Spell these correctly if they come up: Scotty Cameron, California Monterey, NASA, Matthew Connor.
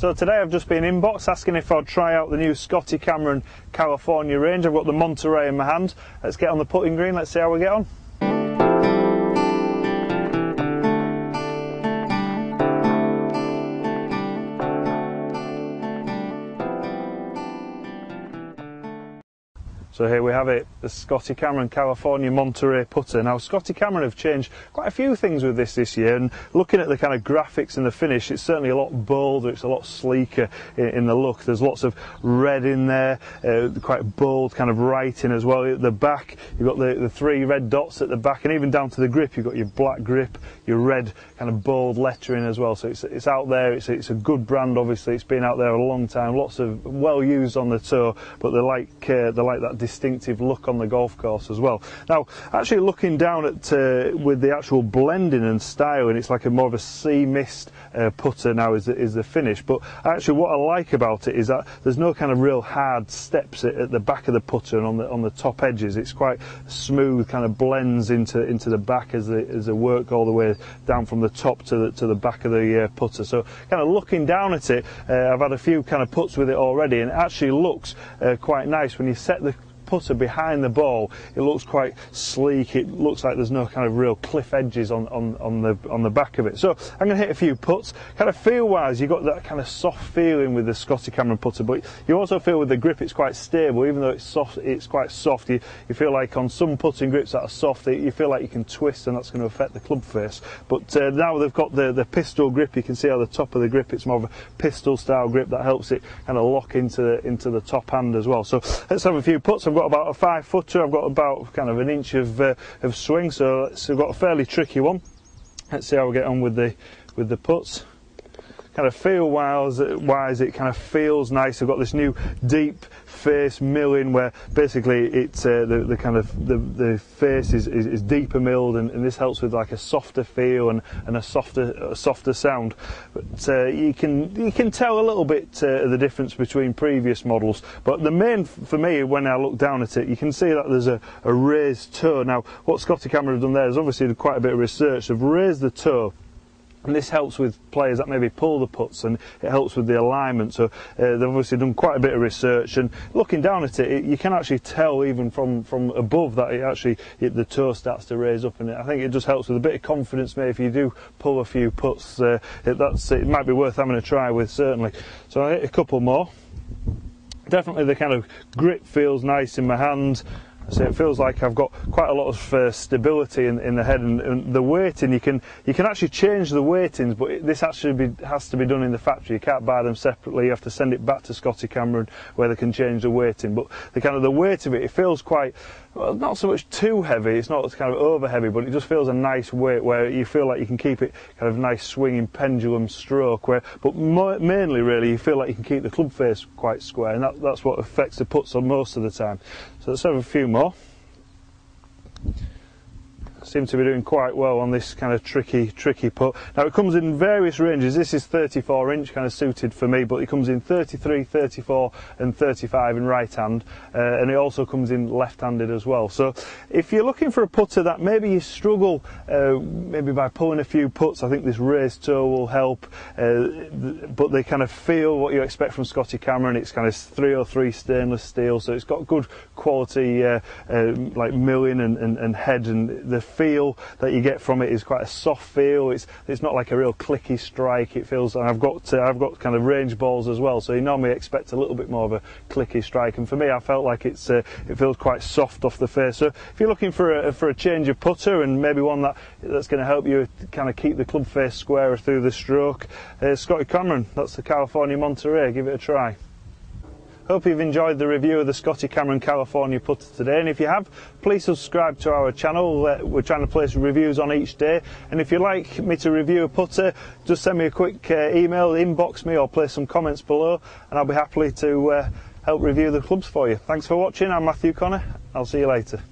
So today I've just been inboxed asking if I'd try out the new Scotty Cameron California range. I've got the Monterey in my hand. Let's get on the putting green, let's see how we get on. So here we have it, the Scotty Cameron California Monterey putter. Now Scotty Cameron have changed quite a few things with this year, and looking at the kind of graphics and the finish, it's certainly a lot bolder, it's a lot sleeker in the look. There's lots of red in there, quite bold kind of writing as well. At the back you've got the three red dots at the back, and even down to the grip you've got your black grip, your red kind of bold lettering as well. So it's out there, it's a good brand obviously, it's been out there a long time, lots of well used on the tour, but they like that distinctive look on the golf course as well. Now actually looking down at with the actual blending and styling, it's like a more of a sea mist putter now is the finish, but actually what I like about it is that there's no kind of real hard steps at the back of the putter and on the top edges. It's quite smooth, kind of blends into the back as the work all the way down from the top to the back of the putter. So kind of looking down at it, I've had a few kind of puts with it already, and it actually looks quite nice when you set the putter behind the ball. It looks quite sleek, it looks like there's no kind of real cliff edges on the back of it. So I'm going to hit a few putts. Kind of feel wise, you've got that kind of soft feeling with the Scotty Cameron putter, but you also feel with the grip it's quite stable. Even though it's soft, it's quite soft. You feel like on some putting grips that are soft, you feel like you can twist and that's going to affect the club face. But now they've got the pistol grip, you can see on the top of the grip it's more of a pistol style grip that helps it kind of lock into the top hand as well. So let's have a few putts. I've got about a 5-footer, I've got about kind of an inch of swing, so I've got a fairly tricky one. Let's see how we get on with the putts. Kind of feel wise, it kind of feels nice. I've got this new deep face milling where basically it's the face is deeper milled, and this helps with like a softer feel and a softer sound. But you can tell a little bit the difference between previous models, but the main for me when I look down at it, you can see that there's a raised toe. Now what Scotty Cameron have done there is obviously quite a bit of research. They've raised the toe, and this helps with players that maybe pull the putts, and it helps with the alignment. So they've obviously done quite a bit of research, and looking down at it, you can actually tell even from above that the toe starts to raise up, and I think it just helps with a bit of confidence. Maybe if you do pull a few putts, it might be worth having a try with, certainly. So I hit a couple more. Definitely the kind of grip feels nice in my hand. So it feels like I've got quite a lot of stability in the head, and the weighting, you can actually change the weightings, but this actually has to be done in the factory. You can't buy them separately, you have to send it back to Scotty Cameron where they can change the weighting. But the weight of it feels quite, well, not so much too heavy, it's not kind of over heavy, but it just feels a nice weight where you feel like you can keep it kind of nice swinging pendulum stroke, but mainly really you feel like you can keep the club face quite square, and that's what affects the putts on most of the time. So let's have a few more. Seem to be doing quite well on this kind of tricky putt. Now it comes in various ranges. This is 34 inch, kind of suited for me, but it comes in 33, 34 and 35 in right hand, and it also comes in left-handed as well. So if you're looking for a putter that maybe you struggle maybe by pulling a few putts, I think this raised toe will help, but they kind of feel what you expect from Scotty Cameron. It's kind of 303 stainless steel, so it's got good quality like milling and head, and the feel that you get from it is quite a soft feel. It's not like a real clicky strike. It feels, and I've got kind of range balls as well, so you normally expect a little bit more of a clicky strike, and for me I felt like it feels quite soft off the face. So if you're looking for a change of putter, and maybe one that's going to help you kind of keep the club face squarer through the stroke, Scotty Cameron, that's the California Monterey. Give it a try. Hope you've enjoyed the review of the Scotty Cameron California putter today, and if you have, please subscribe to our channel. We're trying to place reviews on each day, and if you'd like me to review a putter, just send me a quick email, inbox me, or place some comments below, and I'll be happy to help review the clubs for you. Thanks for watching, I'm Matthew Connor, I'll see you later.